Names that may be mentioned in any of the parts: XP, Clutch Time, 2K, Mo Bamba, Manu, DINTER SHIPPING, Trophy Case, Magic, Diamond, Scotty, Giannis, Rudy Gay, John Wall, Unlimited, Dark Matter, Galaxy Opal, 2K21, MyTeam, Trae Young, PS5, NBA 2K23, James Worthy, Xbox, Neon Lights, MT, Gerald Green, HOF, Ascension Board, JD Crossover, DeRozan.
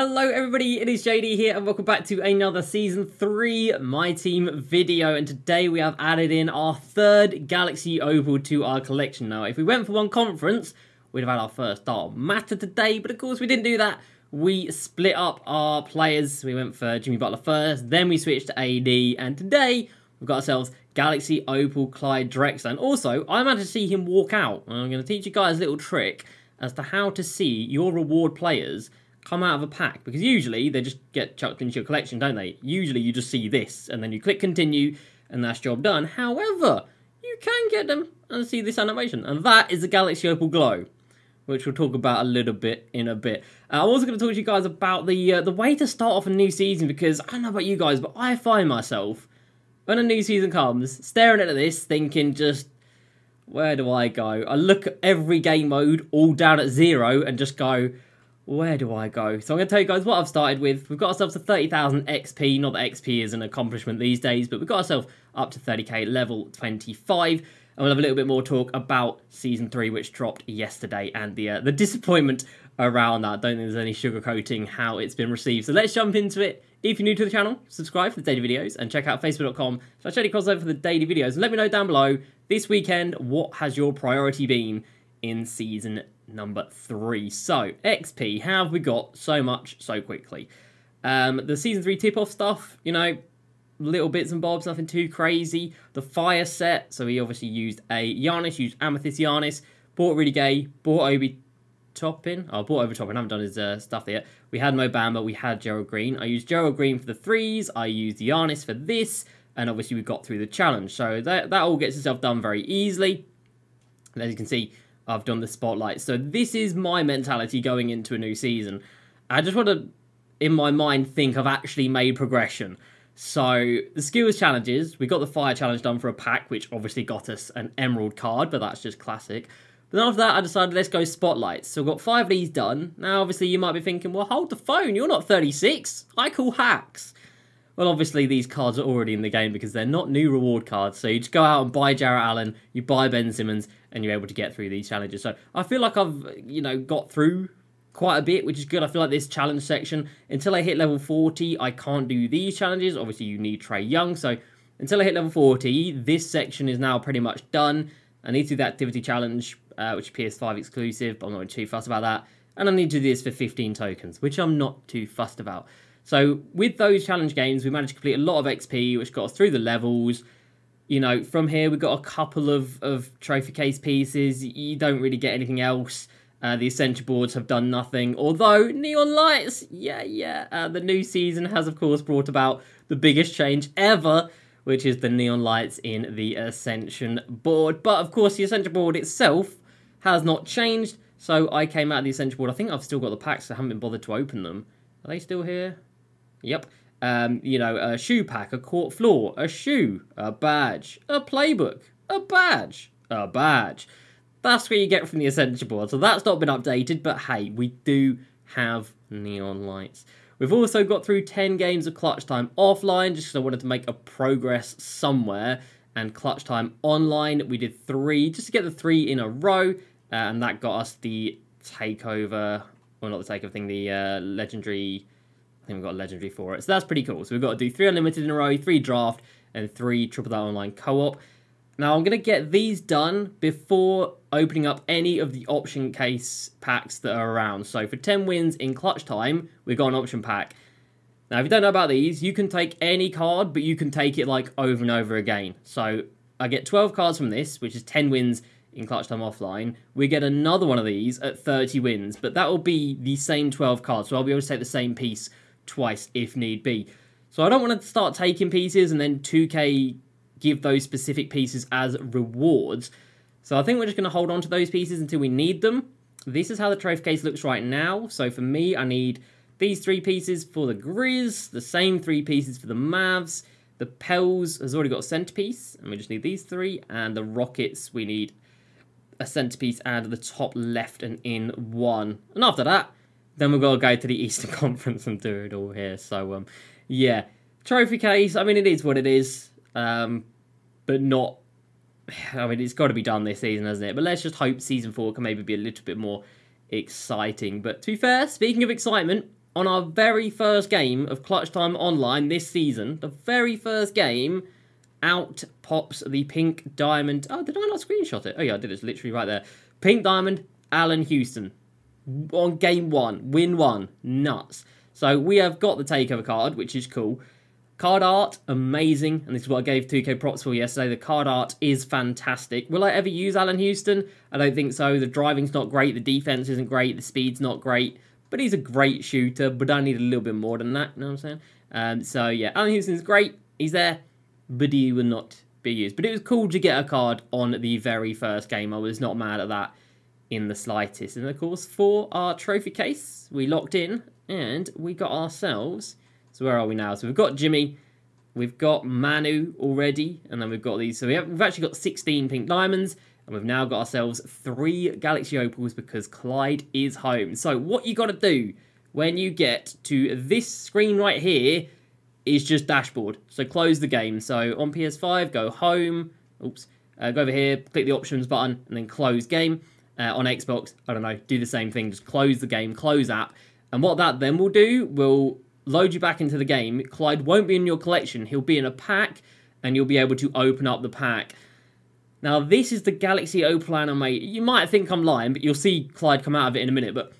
Hello everybody, it is JD here and welcome back to another Season 3 My Team video, and today we have added in our third Galaxy Opal to our collection. Now if we went for one conference, we'd have had our first Dark Matter today, but of course we didn't do that. We split up our players, we went for Jimmy Butler first, then we switched to AD, and today we've got ourselves Galaxy Opal Clyde Drexler. And also, I managed to see him walk out, and I'm going to teach you guys a little trick as to how to see your reward players come out of a pack, because usually they just get chucked into your collection, don't they? Usually you just see this and then you click continue and that's job done. However, you can get them and see this animation, and that is the Galaxy Opal glow, which we'll talk about a little bit in a bit. I'm also going to talk to you guys about the way to start off a new season, because I don't know about you guys, but I find myself when a new season comes staring at this thinking, just where do I go? I look at every game mode all down at zero and just go, where do I go? So I'm going to tell you guys what I've started with. We've got ourselves to 30,000 XP. Not that XP is an accomplishment these days, but we've got ourselves up to 30k level 25. And we'll have a little bit more talk about Season 3, which dropped yesterday, and the disappointment around that. I don't think there's any sugarcoating how it's been received. So let's jump into it. If you're new to the channel, subscribe for the daily videos and check out facebook.com/JD Crossover for the daily videos. And let me know down below this weekend, what has your priority been in Season number 3. So, XP, how have we got so much so quickly? The Season 3 tip-off stuff, you know, little bits and bobs, nothing too crazy. The fire set, so he obviously used a Giannis, used Amethyst Giannis, bought Rudy Gay, bought Obi Toppin. Oh, bought Obi Toppin, I haven't done his stuff yet. We had Mo Bamba, we had Gerald Green. I used Gerald Green for the threes, I used Giannis for this, and obviously we got through the challenge. So that all gets itself done very easily. And as you can see, I've done the spotlight. So this is my mentality going into a new season. I just want to, in my mind, think I've actually made progression. So the skills challenges, we got the fire challenge done for a pack, which obviously got us an Emerald card, but that's just classic. But then after that, I decided let's go spotlights. So I've got 5 of these done. Now, obviously, you might be thinking, well, hold the phone, you're not 36. I call hacks. Well, obviously, these cards are already in the game because they're not new reward cards. So you just go out and buy Jarrett Allen, you buy Ben Simmons, and you're able to get through these challenges. So I feel like I've, you know, got through quite a bit, which is good. I feel like this challenge section, until I hit level 40, I can't do these challenges. Obviously, you need Trae Young. So until I hit level 40, this section is now pretty much done. I need to do the activity challenge, which is PS5 exclusive, but I'm not too fussed about that. And I need to do this for 15 tokens, which I'm not too fussed about. So with those challenge games, we managed to complete a lot of XP, which got us through the levels. You know, from here, we got a couple of Trophy Case pieces. You don't really get anything else. The Ascension Boards have done nothing. Although, Neon Lights, the new season has, of course, brought about the biggest change ever, which is the Neon Lights in the Ascension Board. But, of course, the Ascension Board itself has not changed. So I came out of the Ascension Board. I think I've still got the packs, so I haven't been bothered to open them. Are they still here? Yep. You know, a shoe pack, a court floor, a shoe, a badge, a playbook, a badge, a badge. That's what you get from the Ascension Board. So that's not been updated, but hey, we do have Neon Lights. We've also got through 10 games of Clutch Time offline, just because I wanted to make a progress somewhere. And Clutch Time online, we did 3, just to get the 3 in a row. And that got us the takeover, well, not the takeover thing, the legendary... I think we've got a legendary for it, so that's pretty cool. So we've got to do 3 Unlimited in a row, 3 Draft, and 3 Triple That Online Co-op. Now, I'm going to get these done before opening up any of the option case packs that are around. So for 10 wins in Clutch Time, we've got an option pack. Now, if you don't know about these, you can take any card, but you can take it, like, over and over again. So I get 12 cards from this, which is 10 wins in Clutch Time offline. We get another one of these at 30 wins, but that will be the same 12 cards, so I'll be able to take the same piece twice if need be. So I don't want to start taking pieces and then 2k give those specific pieces as rewards. So I think we're just going to hold on to those pieces until we need them. This is how the trophy case looks right now. So for me, I need these 3 pieces for the Grizz, the same 3 pieces for the Mavs, the Pels has already got a centerpiece, and we just need these 3, and the Rockets, we need a centerpiece and the top left and in 1. And after that, then we've got to go to the Eastern Conference and do it all here. So, yeah. Trophy case, I mean, it is what it is. But not... I mean, it's got to be done this season, hasn't it? But let's just hope Season 4 can maybe be a little bit more exciting. But to be fair, speaking of excitement, on our very first game of Clutch Time Online this season, the very first game, out pops the pink diamond. Oh, did I not screenshot it? Oh yeah, I did. It's literally right there. Pink diamond, Allen Houston. On game one, win one. Nuts. So we have got the takeover card, which is cool. Card art, amazing. And this is what I gave 2K props for yesterday. The card art is fantastic. Will I ever use Allen Houston? I don't think so. The driving's not great. The defense isn't great. The speed's not great. But he's a great shooter, but I need a little bit more than that. You know what I'm saying? So yeah, Allen Houston's great. He's there. But he will not be used. But it was cool to get a card on the very first game. I was not mad at that in the slightest. And of course, for our trophy case, we locked in and we got ourselves... So where are we now? So we've got Jimmy, we've got Manu already, and then we've got these. So we've actually got 16 pink diamonds, and we've now got ourselves 3 Galaxy Opals because Clyde is home. So what you got to do when you get to this screen right here is just dashboard. So close the game. So on PS5, go home. Oops. Go over here, click the options button, and then close game. On Xbox, I don't know, do the same thing. Just close the game, close app. And what that then will do will... load you back into the game. Clyde won't be in your collection. He'll be in a pack, and you'll be able to open up the pack. Now, this is the Galaxy Opal anime. You might think I'm lying, but you'll see Clyde come out of it in a minute. But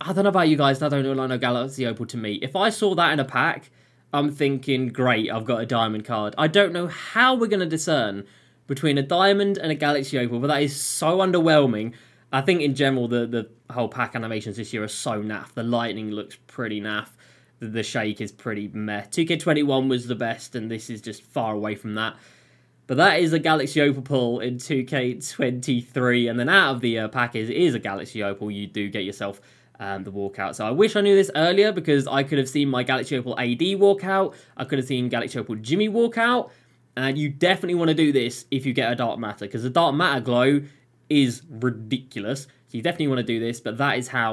I don't know about you guys. I don't know Galaxy Opal to me. If I saw that in a pack, I'm thinking, great, I've got a diamond card. I don't know how we're going to discern between a diamond and a Galaxy Opal, but that is so underwhelming. I think in general, the whole pack animations this year are so naff. The lightning looks pretty naff. The shake is pretty meh. 2K21 was the best, and this is just far away from that. But that is a Galaxy Opal pull in 2K23. And then out of the pack is a Galaxy Opal. You do get yourself the walkout. So I wish I knew this earlier because I could have seen my Galaxy Opal AD walkout. I could have seen Galaxy Opal Jimmy walkout. And you definitely want to do this if you get a Dark Matter because the Dark Matter glow... is ridiculous. So you definitely want to do this, but that is how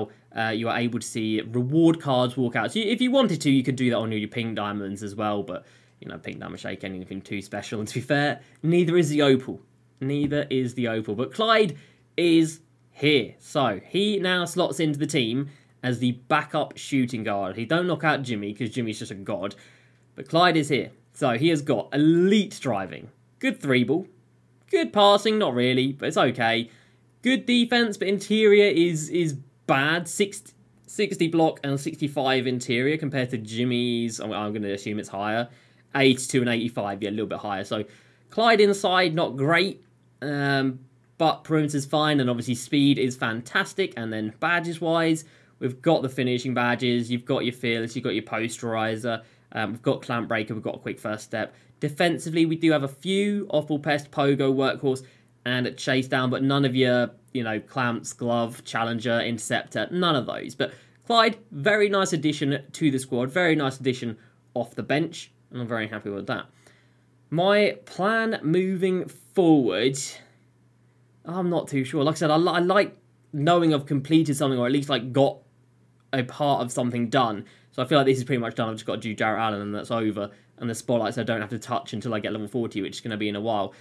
you are able to see reward cards walk out. So if you wanted to, you could do that on your pink diamonds as well, but, you know, pink diamond shake, anything too special. And to be fair, neither is the Opal. Neither is the Opal. But Clyde is here. So he now slots into the team as the backup shooting guard. He don't knock out Jimmy because Jimmy's just a god. But Clyde is here. So he has got elite driving, good three ball, good passing, not really, but it's okay. Good defense, but interior is bad. 60 block and 65 interior compared to Jimmy's, I'm going to assume it's higher, 82 and 85, yeah, a little bit higher. So Clyde inside, not great, but perimeter's fine, and obviously speed is fantastic. And then badges-wise, we've got the finishing badges, you've got your fearless, you've got your posterizer, we've got clamp breaker, we've got a quick first step. Defensively, we do have a few off-ball pest, pogo, workhorse, and chase down, but none of your, you know, clamps, glove, challenger, interceptor, none of those. But Clyde, very nice addition to the squad, very nice addition off the bench, and I'm very happy with that. My plan moving forward, I'm not too sure. Like I said, I like knowing I've completed something, or at least like got a part of something done. So I feel like this is pretty much done. I've just got to do Jarrett Allen, and that's over. And the spotlights I don't have to touch until I get level 40, which is going to be in a while.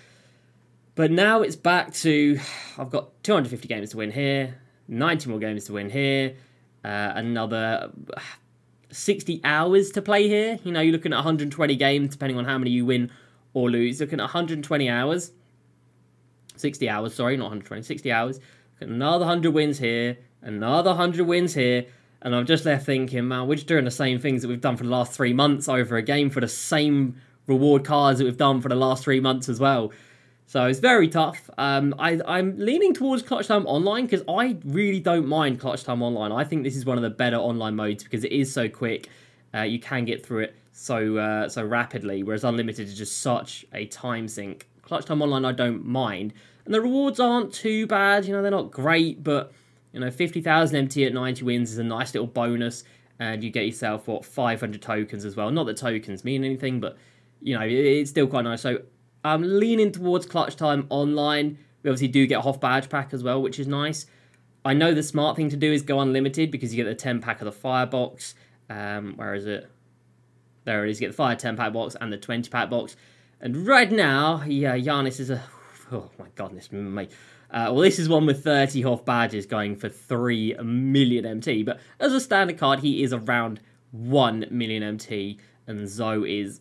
But now it's back to... I've got 250 games to win here, 90 more games to win here, another 60 hours to play here. You know, you're looking at 120 games, depending on how many you win or lose. Looking at 120 hours. 60 hours, sorry, not 120, 60 hours. Another 100 wins here, another 100 wins here. And I'm just left thinking, man, we're just doing the same things that we've done for the last 3 months over a game for the same reward cards that we've done for the last 3 months as well. So it's very tough. I'm leaning towards Clutch Time Online because I really don't mind Clutch Time Online. I think this is one of the better online modes because it is so quick. You can get through it so rapidly, whereas Unlimited is just such a time sink. Clutch Time Online I don't mind. And the rewards aren't too bad. You know, they're not great, but... you know, 50,000 MT at 90 wins is a nice little bonus, and you get yourself, what, 500 tokens as well. Not that tokens mean anything, but, you know, it's still quite nice. So I'm leaning towards Clutch Time Online. We obviously do get a HOF badge pack as well, which is nice. I know the smart thing to do is go Unlimited because you get the 10 pack of the Firebox. Where is it? There it is. You get the Fire 10 pack box and the 20 pack box. And right now, yeah, Giannis is a... oh, my goodness, mate. Well, this is one with 30 HOF badges going for 3 million MT, but as a standard card, he is around 1 million MT, and Zoe is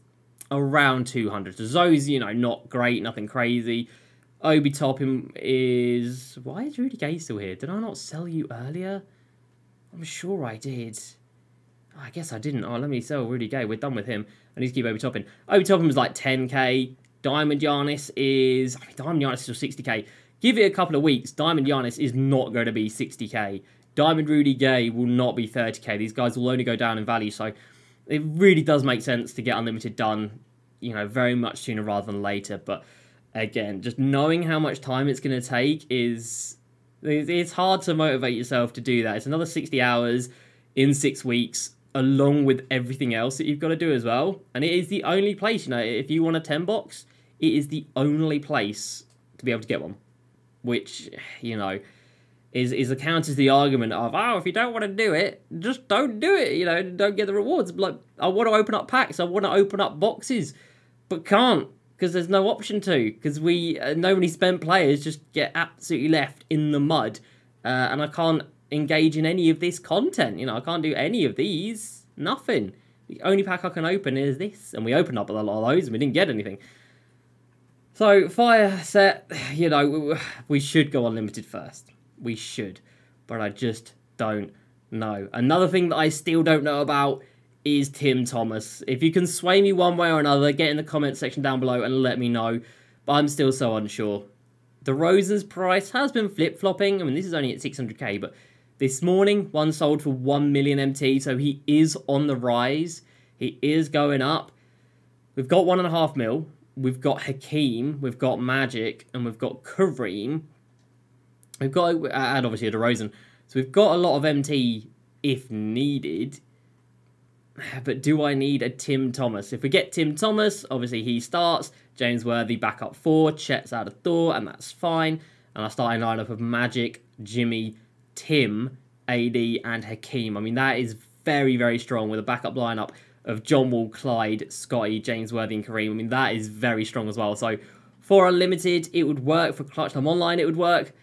around 200. So Zoe's, you know, not great, nothing crazy. Obi Toppin is... Why is Rudy Gay still here? Did I not sell you earlier? I'm sure I did. Oh, I guess I didn't. Oh, let me sell Rudy Gay. We're done with him. I need to keep Obi Toppin. Obi Toppin was like 10k. Diamond Giannis is... I mean, Diamond Giannis is still 60k. Give it a couple of weeks. Diamond Giannis is not going to be 60k. Diamond Rudy Gay will not be 30k. These guys will only go down in value. So it really does make sense to get Unlimited done, you know, very much sooner rather than later. But again, just knowing how much time it's going to take is... It's hard to motivate yourself to do that. It's another 60 hours in 6 weeks, along with everything else that you've got to do as well. And it is the only place, you know, if you want a 10 box, it is the only place to be able to get one. Which, you know, is counters the argument of, oh, if you don't want to do it, just don't do it, you know, don't get the rewards. Like, I want to open up packs, I want to open up boxes, but can't, because there's no option to, because we, nobody spent players just get absolutely left in the mud, and I can't engage in any of this content, you know, I can't do any of these, nothing. The only pack I can open is this, and we opened up a lot of those, and we didn't get anything. So, fire set, you know, we should go Unlimited first. We should. But I just don't know. Another thing that I still don't know about is Tim Thomas. If you can sway me one way or another, get in the comment section down below and let me know. But I'm still so unsure. DeRozan's price has been flip-flopping. I mean, this is only at 600k, but this morning, one sold for 1 million MT, so he is on the rise. He is going up. We've got 1.5 mil. We've got Hakeem, we've got Magic, and we've got Kareem. We've got, and obviously a DeRozan. So we've got a lot of MT if needed. But do I need a Tim Thomas? If we get Tim Thomas, obviously he starts. James Worthy back up 4. Chet's out of door, and that's fine. And I start a lineup of Magic, Jimmy, Tim, AD, and Hakeem. I mean, that is very, very strong with a backup lineup of John Wall, Clyde, Scotty, James Worthy, and Kareem. I mean, that is very strong as well. So, for Unlimited, it would work. For Clutch Time Online, it would work.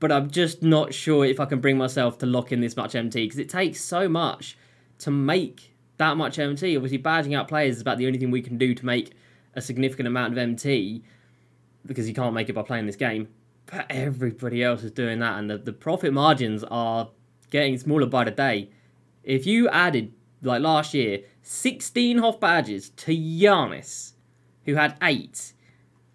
But I'm just not sure if I can bring myself to lock in this much MT, because it takes so much to make that much MT. Obviously, badging out players is about the only thing we can do to make a significant amount of MT, because you can't make it by playing this game. But everybody else is doing that, and the profit margins are getting smaller by the day. If you added, like last year, 16 HOF badges to Giannis, who had 8,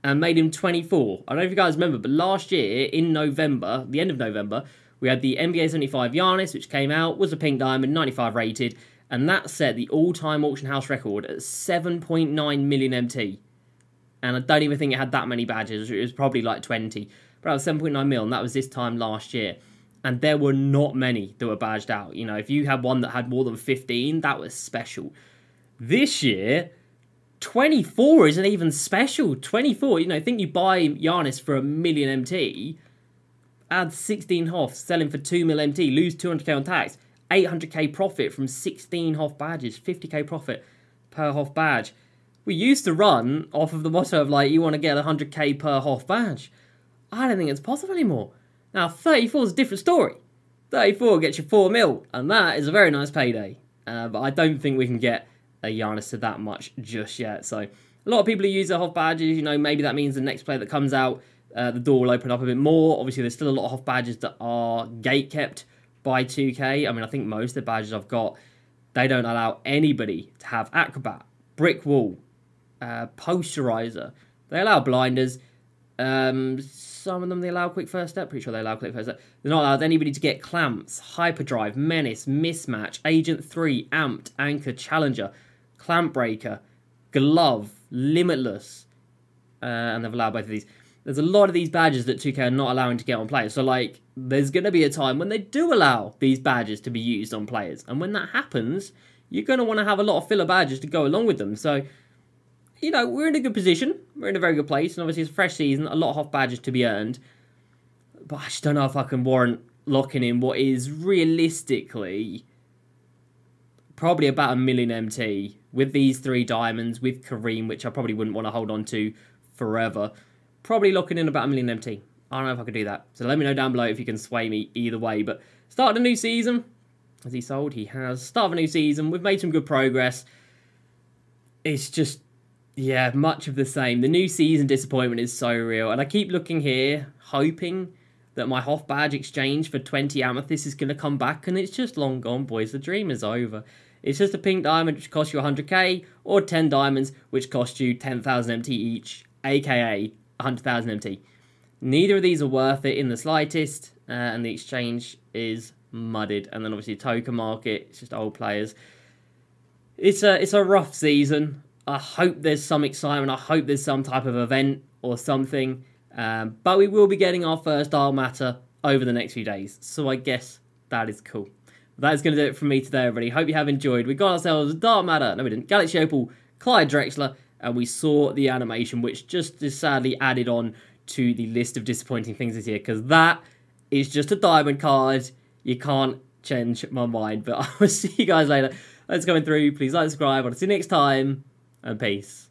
and made him 24. I don't know if you guys remember, but last year, in November, the end of November, we had the NBA 75 Giannis, which came out, was a pink diamond, 95 rated, and that set the all-time auction house record at 7.9 million MT. And I don't even think it had that many badges, it was probably like 20. But that was 7.9 mil, and that was this time last year. And there were not many that were badged out. You know, if you had one that had more than 15, that was special. This year, 24 isn't even special. 24, you know, think you buy Giannis for 1 million MT, add 16 HOF, sell him for 2 mil MT, lose 200k on tax, 800k profit from 16 HOF badges, 50k profit per HOF badge. We used to run off of the motto of, like, you want to get 100k per HOF badge. I don't think it's possible anymore. Now, 34 is a different story. 34 gets you 4 mil, and that is a very nice payday. But I don't think we can get a Giannis to that much just yet. So, a lot of people who use their HOF badges, you know, maybe that means the next player that comes out, the door will open up a bit more. Obviously, there's still a lot of HOF badges that are gatekept by 2K. I mean, I think most of the badges I've got, they don't allow anybody to have Acrobat, Brick Wall, Posterizer. They allow blinders. Some of them, they allow quick first step. Pretty sure they allow quick first step. They're not allowed anybody to get clamps, hyperdrive, menace, mismatch, agent 3, amped, anchor, challenger, clamp breaker, glove, limitless, and they've allowed both of these. There's a lot of these badges that 2K are not allowing to get on players. So, like, there's going to be a time when they do allow these badges to be used on players. And when that happens, you're going to want to have a lot of filler badges to go along with them. So, you know, we're in a good position. We're in a very good place. And obviously, it's a fresh season. A lot of HOF badges to be earned. But I just don't know if I can warrant locking in what is realistically probably about 1 million MT with these 3 diamonds, with Kareem, which I probably wouldn't want to hold on to forever. Probably locking in about 1 million MT. I don't know if I could do that. So let me know down below if you can sway me either way. But start a new season. Has he sold? He has. Start of a new season. We've made some good progress. It's just, yeah, much of the same. The new season disappointment is so real. And I keep looking here, hoping that my HOF badge exchange for 20 amethysts is going to come back. And it's just long gone, boys. The dream is over. It's just a pink diamond, which costs you 100k, or 10 diamonds, which cost you 10,000 MT each, aka 100,000 MT. Neither of these are worth it in the slightest, and the exchange is mudded. And then obviously token market, it's just old players. It's a rough season. I hope there's some excitement. I hope there's some type of event or something. But we will be getting our first Dark Matter over the next few days. So I guess that is cool. That is going to do it for me today, everybody. Hope you have enjoyed. We got ourselves Dark Matter. No, we didn't. Galaxy Opal, Clyde Drexler, and we saw the animation, which just is sadly added on to the list of disappointing things this year, because that is just a diamond card. You can't change my mind. But I will see you guys later. That's going through. Please like, subscribe. I'll see you next time. And peace.